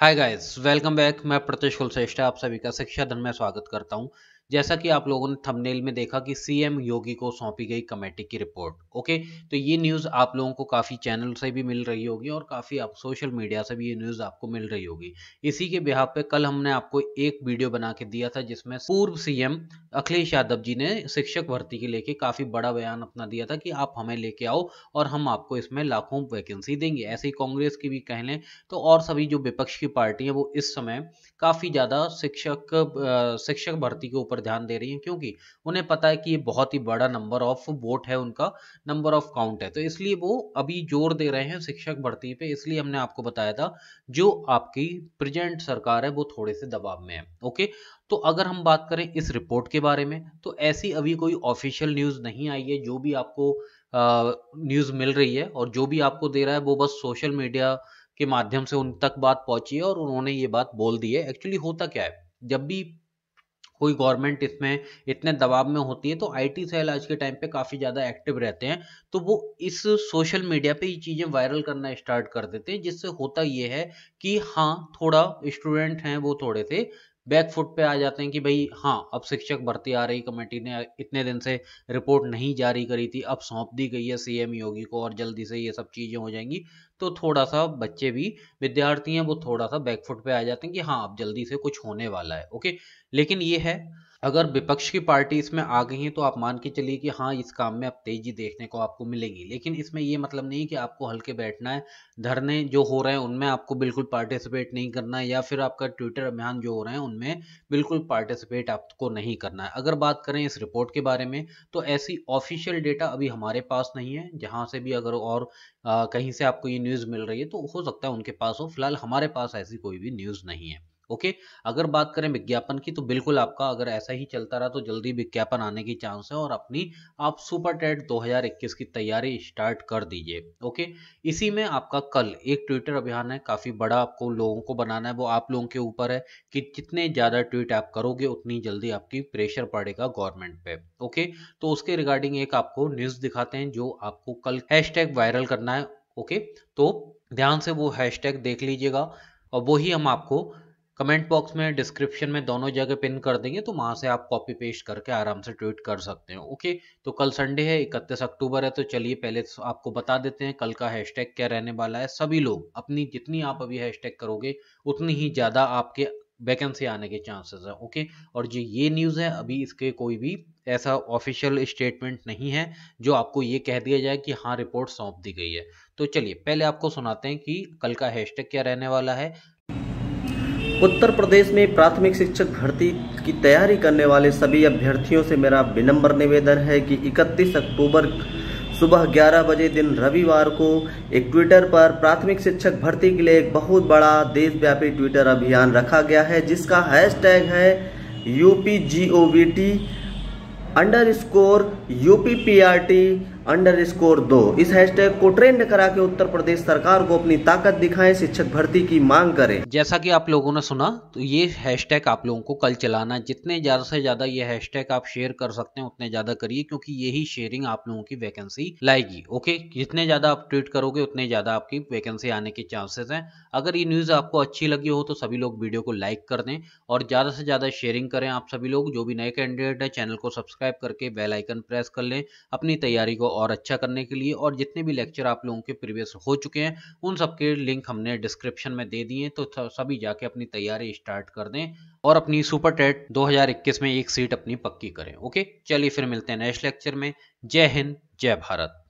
Hi guys, welcome back. मैं प्रतीश कुलश्रेष्ठ आप सभी का शिक्षा धन में स्वागत करता हूं। जैसा कि आप लोगों ने थंबनेल में देखा कि सीएम योगी को सौंपी गई कमेटी की रिपोर्ट। ओके, तो ये न्यूज़ आप लोगों को काफ़ी चैनल से भी मिल रही होगी और काफ़ी आप सोशल मीडिया से भी ये न्यूज़ आपको मिल रही होगी। इसी के बिहाफ पे कल हमने आपको एक वीडियो बना के दिया था जिसमें पूर्व सीएम अखिलेश यादव जी ने शिक्षक भर्ती के लेके काफ़ी बड़ा बयान अपना दिया था कि आप हमें लेके आओ और हम आपको इसमें लाखों वैकेंसी देंगे। ऐसे ही कांग्रेस की भी कह लें तो और सभी जो विपक्ष की पार्टी है वो इस समय काफ़ी ज़्यादा शिक्षक भर्ती के ध्यान दे रही हैं, क्योंकि उन्हें पता है कि ये बहुत ही बड़ा नंबर ऑफ वोट है, उनका नंबर ऑफ काउंट है, तो इसलिए वो अभी जोर दे रहे हैं शिक्षक भर्ती पे। इसलिए हमने आपको बताया था जो आपकी प्रेजेंट सरकार है वो थोड़े से दबाव में है। ओके, तो अगर हम बात करें इस रिपोर्ट के बारे में तो ऐसी अभी कोई ऑफिशियल न्यूज़ नहीं आई है। जो भी आपको न्यूज़ मिल रही है और जो भी आपको दे रहा है वो बस सोशल मीडिया के माध्यम से उन तक बात पहुंची है और उन्होंने ये बात बोल दी है। एक्चुअली होता क्या है, जब भी कोई गवर्नमेंट इसमें इतने दबाव में होती है तो आईटी सेल आज के टाइम पे काफ़ी ज़्यादा एक्टिव रहते हैं, तो वो इस सोशल मीडिया पे ये चीज़ें वायरल करना स्टार्ट कर देते हैं, जिससे होता ये है कि हाँ, थोड़ा स्टूडेंट हैं वो थोड़े से बैक फुट पे आ जाते हैं कि भाई हाँ, अब शिक्षक भर्ती आ रही, कमेटी ने इतने दिन से रिपोर्ट नहीं जारी करी थी, अब सौंप दी गई है सीएम योगी को और जल्दी से ये सब चीज़ें हो जाएंगी, तो थोड़ा सा बच्चे भी विद्यार्थी हैं वो थोड़ा सा बैक फुट पे आ जाते हैं कि हाँ, अब जल्दी से कुछ होने वाला है। ओके, लेकिन ये है अगर विपक्ष की पार्टी इसमें आ गई हैं तो आप मान के चलिए कि हाँ, इस काम में अब तेजी देखने को आपको मिलेगी। लेकिन इसमें ये मतलब नहीं कि आपको हल्के बैठना है, धरने जो हो रहे हैं उनमें आपको बिल्कुल पार्टिसिपेट नहीं करना है, या फिर आपका ट्विटर अभियान जो हो रहे हैं उनमें बिल्कुल पार्टिसिपेट आपको नहीं करना है। अगर बात करें इस रिपोर्ट के बारे में तो ऐसी ऑफिशियल डेटा अभी हमारे पास नहीं है, जहाँ से भी अगर और कहीं से आपको ये न्यूज़ मिल रही है तो हो सकता है उनके पास हो, फिलहाल हमारे पास ऐसी कोई भी न्यूज़ नहीं है। ओके, अगर बात करें विज्ञापन की तो बिल्कुल आपका अगर ऐसा ही चलता रहा तो जल्दी विज्ञापन आने की चांस है और अपनी आप सुपर टेट 2021 की तैयारी स्टार्ट कर दीजिए। ओके, इसी में आपका कल एक ट्विटर अभियान है, काफ़ी बड़ा आपको लोगों को बनाना है, वो आप लोगों के ऊपर है कि जितने ज़्यादा ट्वीट आप करोगे उतनी जल्दी आपकी प्रेशर पड़ेगा गवर्नमेंट पे। ओके, तो उसके रिगार्डिंग एक आपको न्यूज़ दिखाते हैं जो आपको कल हैशटैग वायरल करना है। ओके, तो ध्यान से वो हैशटैग देख लीजिएगा और वही हम आपको कमेंट बॉक्स में, डिस्क्रिप्शन में दोनों जगह पिन कर देंगे, तो वहाँ से आप कॉपी पेस्ट करके आराम से ट्वीट कर सकते हैं। ओके, तो कल संडे है, 31 अक्टूबर है, तो चलिए पहले आपको बता देते हैं कल का हैशटैग क्या रहने वाला है। सभी लोग अपनी जितनी आप अभी हैशटैग करोगे उतनी ही ज़्यादा आपके वैकेंसी आने के चांसेस हैं। ओके, और जो ये न्यूज़ है अभी इसके कोई भी ऐसा ऑफिशियल स्टेटमेंट नहीं है जो आपको ये कह दिया जाए कि हाँ, रिपोर्ट सौंप दी गई है। तो चलिए पहले आपको सुनाते हैं कि कल का हैशटैग क्या रहने वाला है। उत्तर प्रदेश में प्राथमिक शिक्षक भर्ती की तैयारी करने वाले सभी अभ्यर्थियों से मेरा विनम्र निवेदन है कि 31 अक्टूबर सुबह 11 बजे दिन रविवार को एक ट्विटर पर प्राथमिक शिक्षक भर्ती के लिए एक बहुत बड़ा देशव्यापी ट्विटर अभियान रखा गया है, जिसका हैशटैग है UPGOVT_UPPRT_2। इस हैशटैग को ट्रेंड करा के उत्तर प्रदेश सरकार को अपनी ताकत दिखाएं, शिक्षक भर्ती की मांग करें। जैसा कि आप लोगों ने सुना तो ये हैशटैग आप लोगों को कल चलाना है। जितने ज़्यादा से ज़्यादा ये हैशटैग आप शेयर कर सकते हैं उतने ज़्यादा करिए, क्योंकि यही शेयरिंग आप लोगों की वैकेंसी लाएगी। ओके, जितने ज़्यादा आप ट्वीट करोगे उतने ज़्यादा आपकी वैकेंसी आने के चांसेस हैं। अगर ये न्यूज़ आपको अच्छी लगी हो तो सभी लोग वीडियो को लाइक कर दें और ज़्यादा से ज़्यादा शेयरिंग करें। आप सभी लोग जो भी नए कैंडिडेट हैं चैनल को सब्सक्राइब करके बेल आइकन प्रेस कर लें अपनी तैयारी को और अच्छा करने के लिए। और जितने भी लेक्चर आप लोगों के प्रीवियस हो चुके हैं उन सबके लिंक हमने डिस्क्रिप्शन में दे दिए, तो सभी जाके अपनी तैयारी स्टार्ट कर दें और अपनी सुपर टेट 2021 में एक सीट अपनी पक्की करें। ओके, चलिए फिर मिलते हैं नेक्स्ट लेक्चर में। जय हिंद, जय भारत।